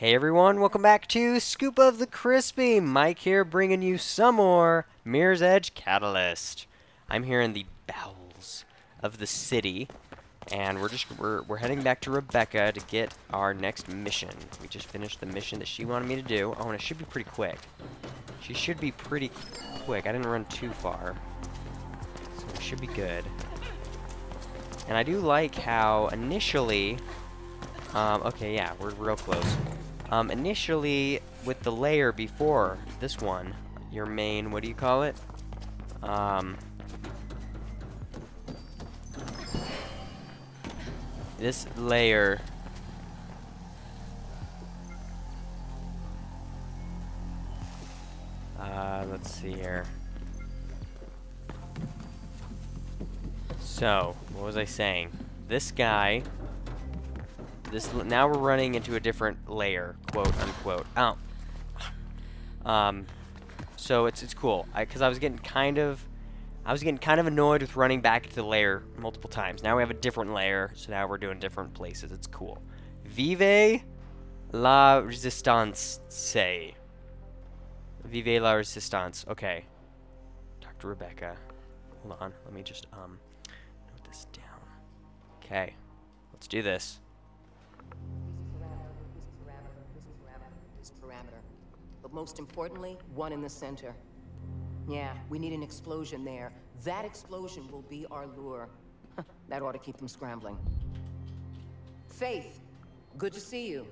Hey everyone, welcome back to Scoop of the Crispy. Mike here bringing you some more Mirror's Edge Catalyst. I'm here in the bowels of the city, and we're heading back to Rebecca to get our next mission. We just finished the mission that she wanted me to do. Oh, and it should be pretty quick. She should be pretty quick. I didn't run too far, so it should be good. And I do like how initially, okay, yeah, we're real close. Initially, with the layer before this one, your main, what do you call it? This layer let's see here. So, what was I saying? This guy, now we're running into a different layer, quote unquote. Oh. So it's cool, because I was getting kind of annoyed with running back to the layer multiple times. Now we have a different layer, so now we're doing different places. It's cool. Vive la resistance. Vive la resistance. Okay. Dr. Rebecca. Hold on. Let me just note this down. Okay. Let's do this. This parameter. But most importantly, one in the center. Yeah, we need an explosion there. That explosion will be our lure. That ought to keep them scrambling. Faith, good to see you.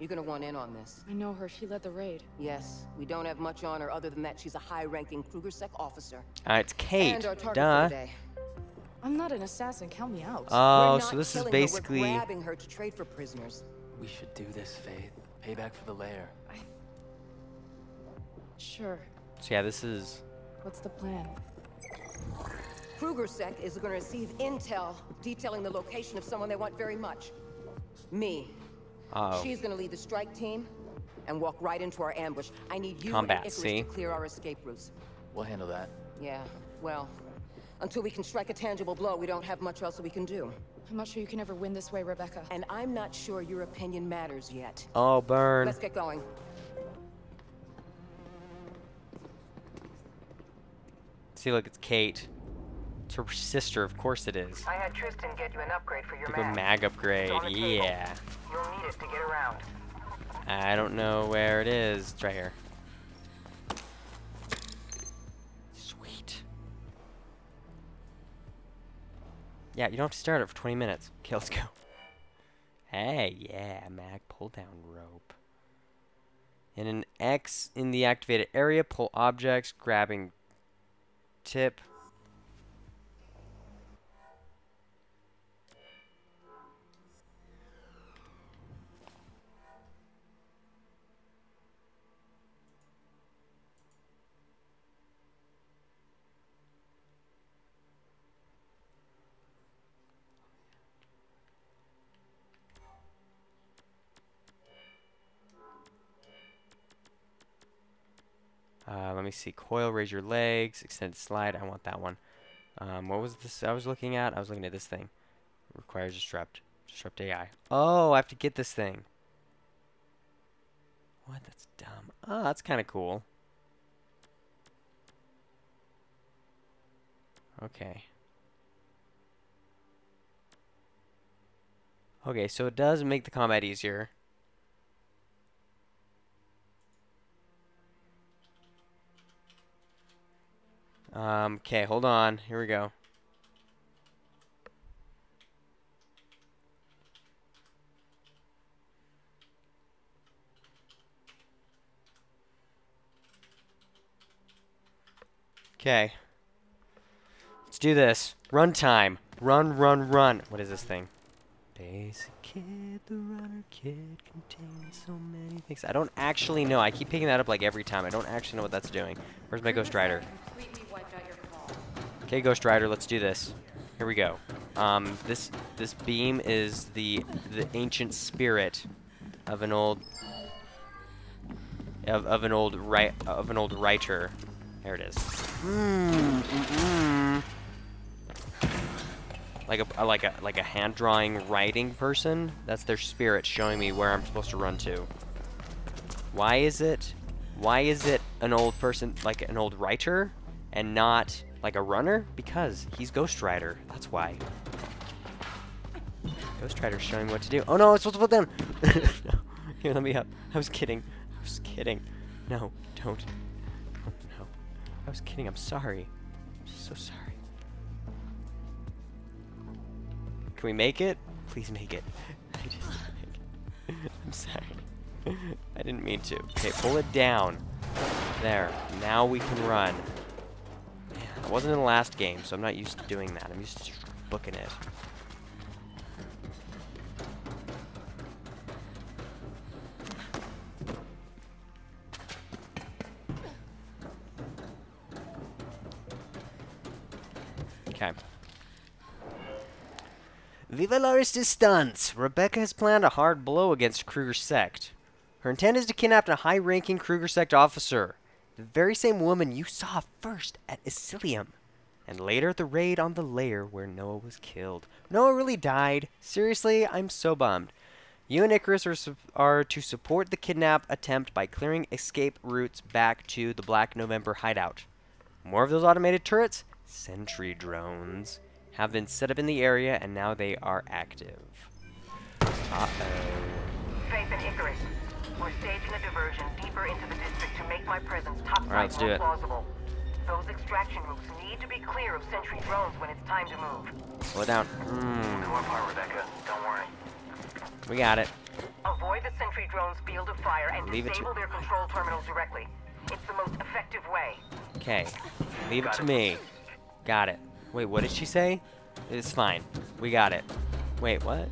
You're gonna want in on this. I know her. She led the raid. Yes, we don't have much on her other than that she's a high-ranking Kruger-Sec officer. It's Kate. And our target for the day. I'm not an assassin. Count me out. Oh, so this is basically her, we're grabbing her to trade for prisoners. We should do this, Faith. Payback for the lair. Sure. So yeah, this is... What's the plan? Kruger-Sec is going to receive intel detailing the location of someone they want very much. Me. Uh-oh. She's going to lead the strike team and walk right into our ambush. I need you and Icarus to clear our escape routes. We'll handle that. Yeah, well, until we can strike a tangible blow, we don't have much else that we can do. I'm not sure you can ever win this way, Rebecca. And I'm not sure your opinion matters yet. Oh, burn. Let's get going. See, look, it's Kate. It's her sister, of course it is. I had Tristan get you an upgrade for your mag. Upgrade, yeah. You'll need it to get around. I don't know where it is. It's right here. Sweet. Yeah, you don't have to start it for 20 minutes. Okay, let's go. Hey, yeah, mag pull down rope. And an X in the activated area, pull objects, grabbing tip. Let me see. Coil, raise your legs, extended slide. I want that one. What was this I was looking at? I was looking at this thing. Requires disrupt. Disrupt AI. Oh, I have to get this thing. What? That's dumb. Oh, that's kind of cool. Okay. Okay, so it does make the combat easier. Okay, hold on. Here we go. Okay. Let's do this. Run time. Run, run, run. What is this thing? Basic kid, the runner kid contains so many things. I don't actually know. I keep picking that up like every time. I don't actually know what that's doing. Where's my Ghost Rider? Okay, Ghost Rider, let's do this. Here we go. This beam is the ancient spirit of an old of an old writer. There it is. like a hand drawing writing person. That's their spirit showing me where I'm supposed to run to. Why is it an old person, like an old writer, and not like a runner? Because he's Ghost Rider. That's why. Ghost Rider's showing me what to do. Oh no, it's supposed to put them. No, here, let me up. I was kidding. I was kidding. No, don't. No, I was kidding. I'm sorry. I'm so sorry. Can we make it? Please make it. I just didn't make it. I'm sorry. I didn't mean to. Okay, pull it down. There. Now we can run. I wasn't in the last game, so I'm not used to doing that. I'm used to just booking it. Okay. Viva la resistance! Rebecca has planned a hard blow against Kruger-Sec. Her intent is to kidnap a high-ranking Kruger-Sec officer, the very same woman you saw first at Isilium, and later at the raid on the lair where Noah was killed. Noah really died. Seriously, I'm so bummed. You and Icarus are to support the kidnap attempt by clearing escape routes back to the Black November hideout. More of those automated turrets, sentry drones, have been set up in the area, and now they are active. Uh-oh. Faith and Icarus. We're staging a diversion deeper into the district to make my presence top right more plausible. Those extraction routes need to be clear of sentry drones when it's time to move. Slow down. We'll apart, Rebecca. Don't worry. We got it. Avoid the sentry drones' field of fire and disable their control terminals directly. It's the most effective way. Okay. Leave it to me. Got it. Wait, what did she say? It's fine. We got it. Wait, what?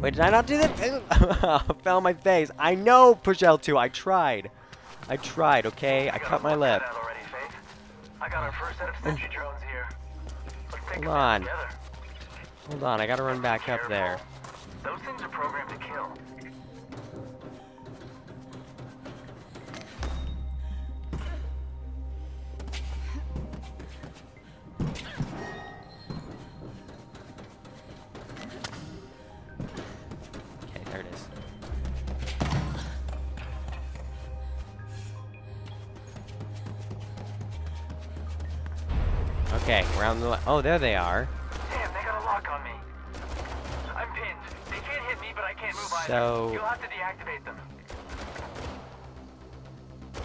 Wait, did I not do that? I fell on my face. I know, push L2. I tried. I tried, okay? I cut my lip. Already, Faith. I got our first set of sentry drones here. Hold on. Hold on, I gotta run back up there. Those things are programmed to kill. Okay, around the oh, there they are. Damn, they got a lock on me. I'm pinned. They can't hit me, but I can't move either. You'll have to deactivate them.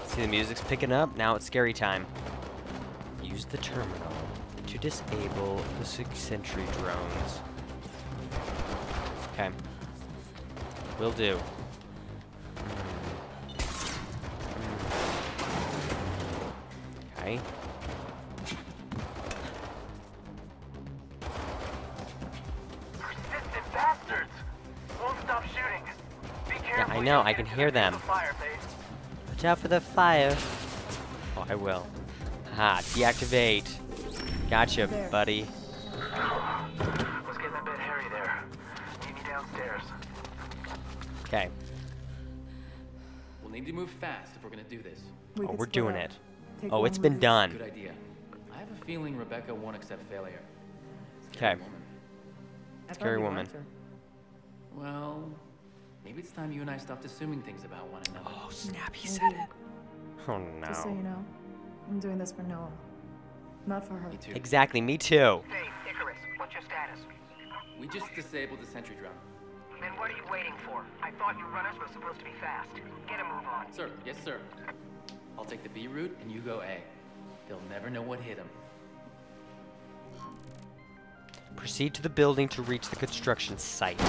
See, the music's picking up. Now it's scary time. Use the terminal to disable the sentry drones. Okay. Will do. Okay. I know, I can hear them. Watch out for the fire. Oh, I will. Aha, deactivate. Gotcha, buddy. Was getting a bit hairy there. Meet me downstairs. Okay. We'll need to move fast if we're gonna do this. Oh, we're doing it. Oh, it's been done. Good idea. I have a feeling Rebecca won't accept failure. Okay. Scary woman. Well, maybe it's time you and I stopped assuming things about one another. Oh, snap, he said it. Oh, no. Just so you know, I'm doing this for Noah, not for her. Me too. Exactly, me too. Faith, Icarus, what's your status? We just disabled the sentry drone. Then what are you waiting for? I thought you runners were supposed to be fast. Get a move on. Sir, yes, sir. I'll take the B route and you go A. They'll never know what hit them. Proceed to the building to reach the construction site.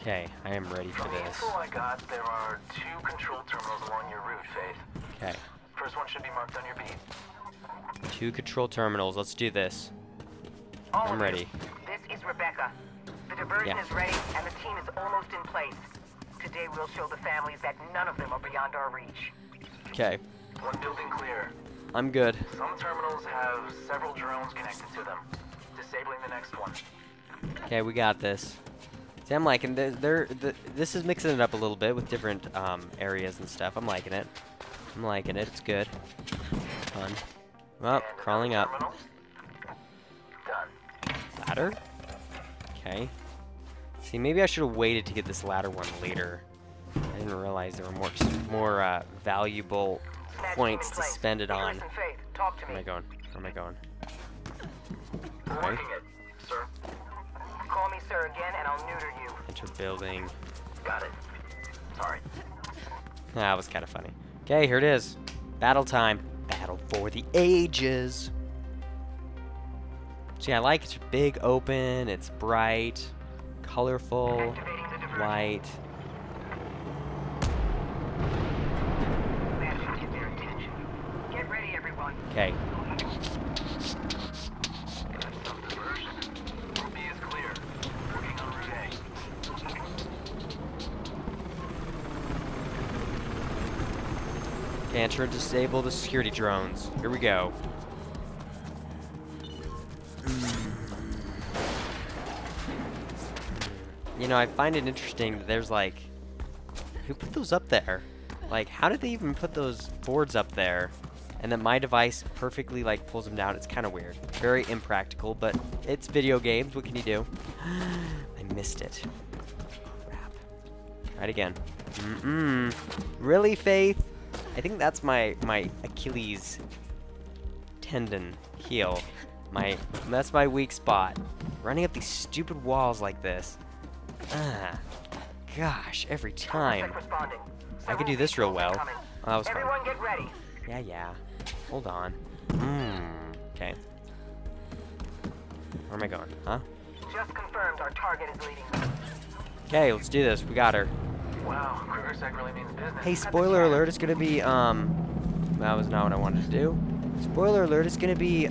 Okay, I am ready for this. From the info I got, there are two control terminals along your route, Faith. Okay. First one should be marked on your beat. Two control terminals. Let's do this. I'm ready. This is Rebecca. The diversion is ready, and the team is almost in place. Today we'll show the families that none of them are beyond our reach. Okay. One building clear. I'm good. Some terminals have several drones connected to them. Disabling the next one. Okay, we got this. See, I'm liking this is mixing it up a little bit with different areas and stuff. I'm liking it. I'm liking it. It's good. Fun. Well, crawling up. Ladder? Okay. See, maybe I should have waited to get this ladder one later. I didn't realize there were more valuable points to spend it on. Where am I going? Where am I going? Okay. Call me sir again and I'll neuter you. Enter building. Got it. Sorry. That was kind of funny. Okay, here it is. Battle time. Battle for the ages. See, I like it's big open. It's bright, colorful, light. Get ready, everyone. Okay. Enter and disable the security drones. Here we go. You know, I find it interesting that there's like... Who put those up there? Like, how did they even put those boards up there? And then my device perfectly like pulls them down. It's kind of weird. Very impractical, but it's video games. What can you do? I missed it. Crap. Try it again. Really, Faith? I think that's my Achilles tendon heel. That's my weak spot. Running up these stupid walls like this. Gosh, every time. I could do this real well. Oh, that was fun. Everyone get ready. Yeah, yeah. Hold on. Okay. Where am I going? Huh? Just confirmed our target is leading. Okay, let's do this. We got her. Wow, Kruger-Sec really means business. Hey, spoiler alert, it's gonna be, that was not what I wanted to do. Spoiler alert, it's gonna be,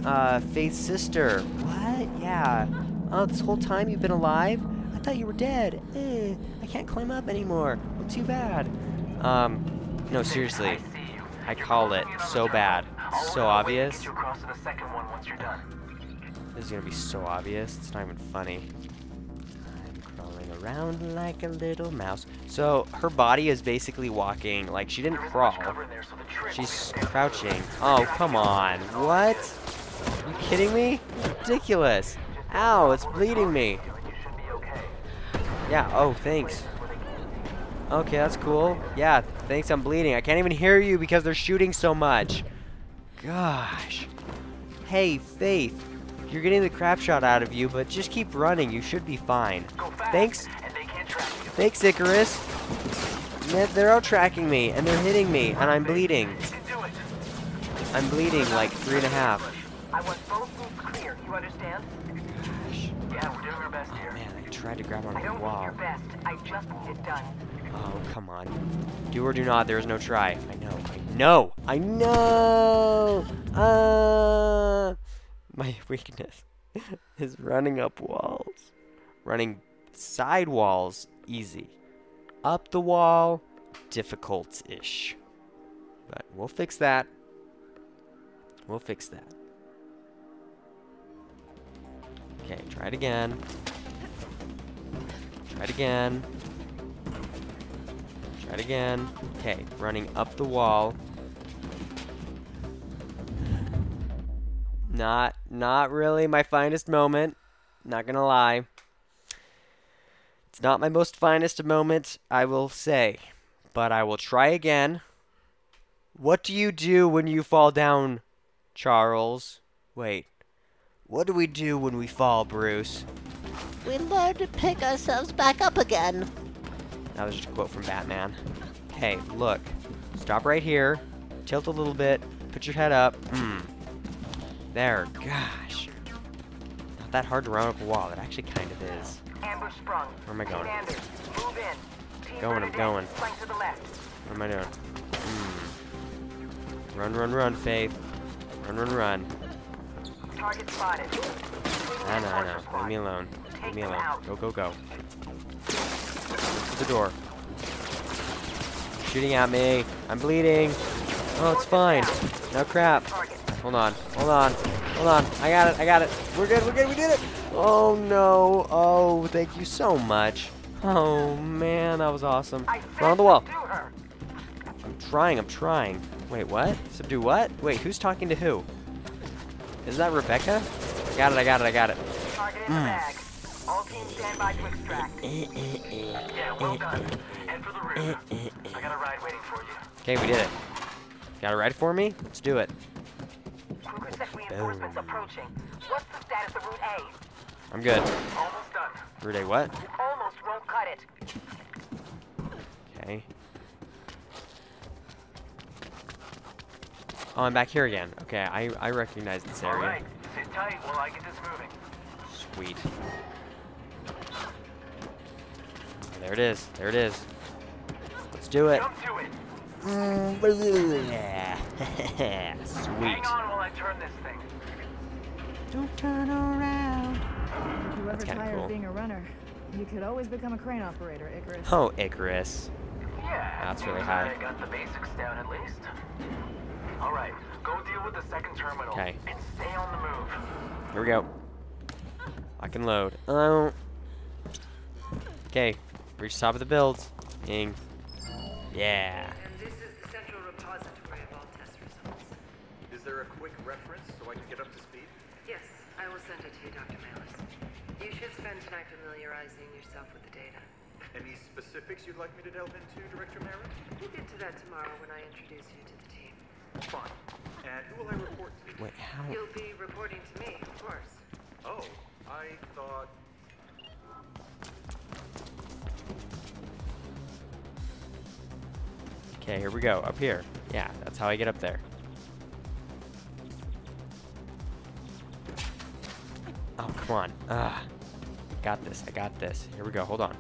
Faith's sister. What? Yeah. Oh, this whole time you've been alive? I thought you were dead. I can't climb up anymore. Well, too bad. No, seriously. I called it so bad. So obvious. This is gonna be so obvious. It's not even funny. Around like a little mouse. So her body is basically walking like she didn't crawl. She's crouching. Oh, come on. What? Are you kidding me? Ridiculous. Ow, it's bleeding me. Yeah, oh, thanks. Okay, that's cool. Yeah, thanks, I'm bleeding. I can't even hear you because they're shooting so much. Gosh. Hey, Faith. You're getting the crap shot out of you, but just keep running. You should be fine. Thanks. Thanks, Icarus. They're all tracking me, and they're hitting me, and I'm bleeding. I'm bleeding like 3½. I want both moves clear. You understand? Gosh. Yeah, we're doing our best here. Man, I tried to grab on the wall. I don't need your best. I just need it done. Oh, come on. Do or do not. There is no try. I know. I know. I know. My weakness is running up walls. Running side walls, easy. Up the wall, difficult-ish. But we'll fix that. We'll fix that. Okay, try it again. Try it again. Try it again. Okay, running up the wall. Not really my finest moment. Not gonna lie. It's not my most finest moment, I will say. But I will try again. What do you do when you fall down, Charles? Wait. What do we do when we fall, Bruce? We learn to pick ourselves back up again. That was just a quote from Batman. Hey, look. Stop right here. Tilt a little bit. Put your head up. There, gosh. Not that hard to run up a wall. It actually kind of is. Amber sprung. Where am I going? Anders, move in. Team going, I'm going. Flank to the left. What am I doing? Run, run, run, Faith. Run, run, run. Target spotted. No. Leave me alone. Leave me alone. Go, go, go. To the door. Shooting at me. I'm bleeding. Oh, it's fine. No crap. Hold on, hold on, hold on. I got it, I got it. We're good, we did it. Oh no, oh, thank you so much. Oh man, that was awesome. Run on the wall. I'm trying. Wait, what? Subdue what? Wait, who's talking to who? Is that Rebecca? I got it. Target in the bag. All teams stand by to extract. Yeah, well done. Head for the roof. I got a ride waiting for you. Okay, we did it. Got a ride for me? Let's do it. Kruger-Sec reinforcements approaching. What's the status of Route A? I'm good. Almost done. Route A what? You almost won't cut it. Okay. Oh, I'm back here again. Okay, I recognize this area. Alright, sit tight while I get this moving. Sweet. There it is. Let's do it. Jump to it. Sweet. Hang on while I turn this thing. Don't turn around. If you ever tired of being a runner, you could always become a crane operator, Icarus. Oh, Icarus. Yeah. That's really high. I got the basics down at least. All right, go deal with the second terminal. Okay. And stay on the move. Here we go. I can load. Oh. Okay. Reach the top of the builds. Ding. Yeah. And this is the central repository of all test results. Is there a quick reference so I can get up to speed? Yes, I will send it to you, Dr. Malus. You should spend tonight familiarizing yourself with the data. Any specifics you'd like me to delve into, Director Marin? We'll get to that tomorrow when I introduce you to the team. Fine. And who will I report to? Wait, how? You'll be reporting to me, of course. Oh, I thought... Okay, here we go, up here. Yeah, that's how I get up there. Oh, come on. I got this. Here we go, hold on.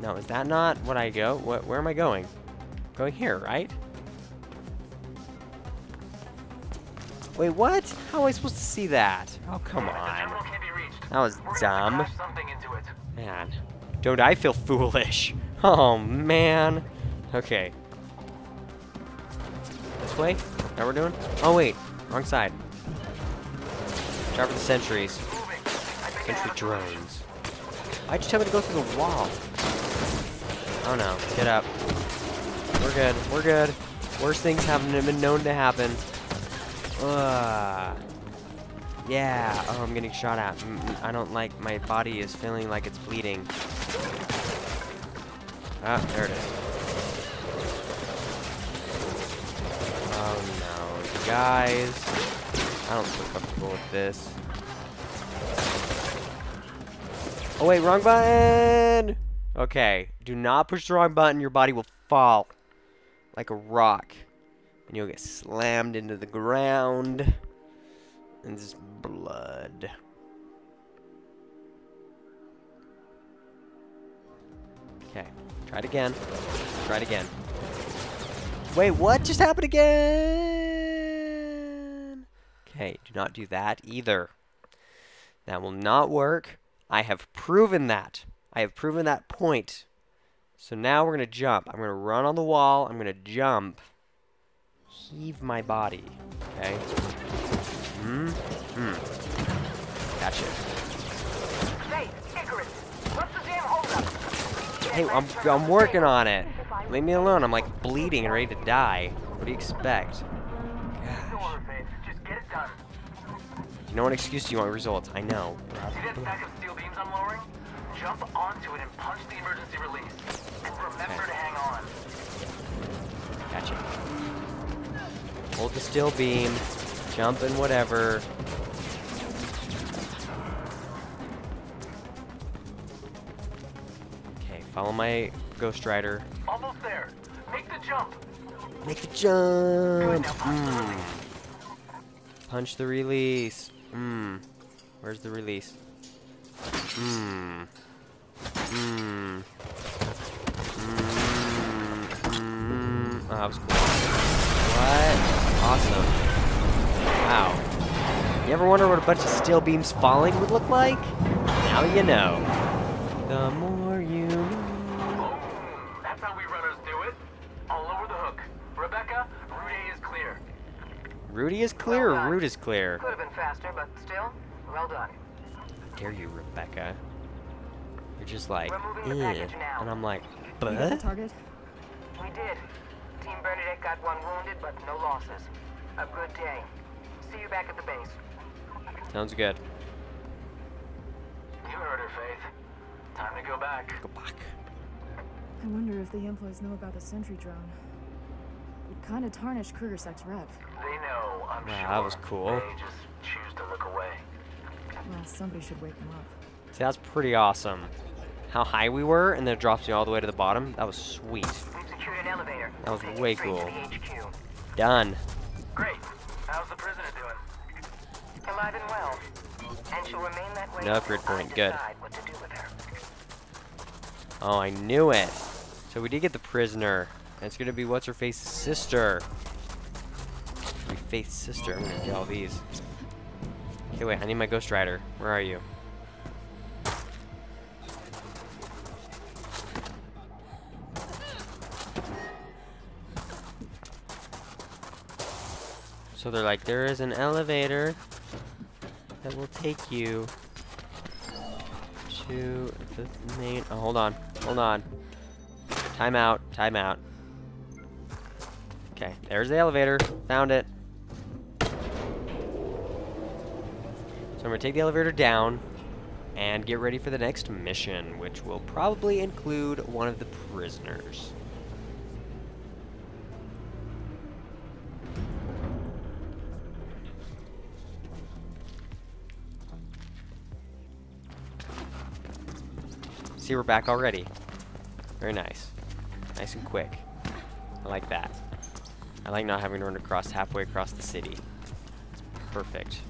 No, is that not what I go? Where am I going? Going here, right? Wait, what? How am I supposed to see that? Oh, come on. That was dumb. Man, don't I feel foolish? Oh, man. Okay. This way? That we're doing? Oh, wait. Wrong side. Watch out for the sentries. Sentry drones. Why'd you tell me to go through the wall? Oh, no. Get up. We're good. Worse things haven't been known to happen. Yeah. Oh, I'm getting shot at. I don't like... My body is feeling like it's bleeding. Ah, there it is. Oh no, you guys. I don't feel comfortable with this. Oh wait, wrong button! Okay, do not push the wrong button, your body will fall like a rock. And you'll get slammed into the ground. And just blood. Okay. Try it again. Wait, what just happened again? Okay, do not do that either. That will not work. I have proven that. I have proven that point. So now we're going to jump. I'm going to run on the wall. I'm going to jump. Heave my body. Okay. Gotcha. Hey, Icarus, what's the damn holdup? Hey, I'm working on it. Leave me alone. I'm like bleeding and ready to die. What do you expect? Gosh. You know what excuse you want results? I know. See that stack of steel beams I'm lowering? Jump onto it and punch the emergency release. And remember to hang on. Gotcha. Hold the steel beam. Jump and whatever. Follow my Ghost Rider. Almost there. Make the jump. Punch the release. Where's the release? Oh, that was cool. What? Awesome. Wow. You ever wonder what a bunch of steel beams falling would look like? Now you know. The more you. Route is clear. Could have been faster, but still, well done. How dare you, Rebecca. They're just like, yeah, and I'm like, but target. We did. Team Bernadette got one wounded, but no losses. A good day. See you back at the base. Sounds good. You heard her, Faith. Time to go back. Go back. I wonder if the employees know about the sentry drone. It kind of tarnished Kruger-Sec's rep. They know, I'm sure. That was cool. They just choose to look away. Well, somebody should wake them up. See, that's pretty awesome. How high we were, and then it drops you all the way to the bottom. That was sweet. We've secured an elevator. That was way cool. Done. Great. How's the prisoner doing? Alive and well. And she'll remain that way. No upgrade point. Good. What to do with her. Oh, I knew it. So we did get the prisoner. That's gonna be what's her face's sister. My Faith's sister. I'm gonna get all these. Okay, wait. I need my Ghost Rider. Where are you? So they're like, there is an elevator that will take you to the main. Oh, hold on, hold on. Time out, time out. Okay, there's the elevator. Found it. So I'm gonna take the elevator down and get ready for the next mission, which will probably include one of the prisoners. See, we're back already. Very nice. Nice and quick. I like that. I like not having to run across halfway across the city. It's perfect.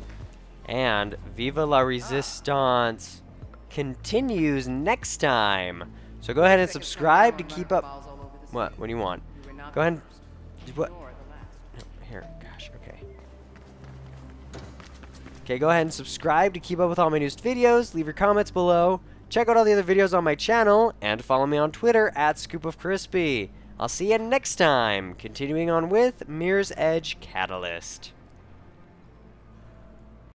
And Viva la Resistance continues next time. So go ahead and subscribe to keep up. What? What do you want? Go ahead and... What? Here. Gosh, okay. Okay, go ahead and subscribe to keep up with all my newest videos. Leave your comments below. Check out all the other videos on my channel, and follow me on Twitter at ScoopofCrispy. I'll see you next time, continuing on with Mirror's Edge Catalyst.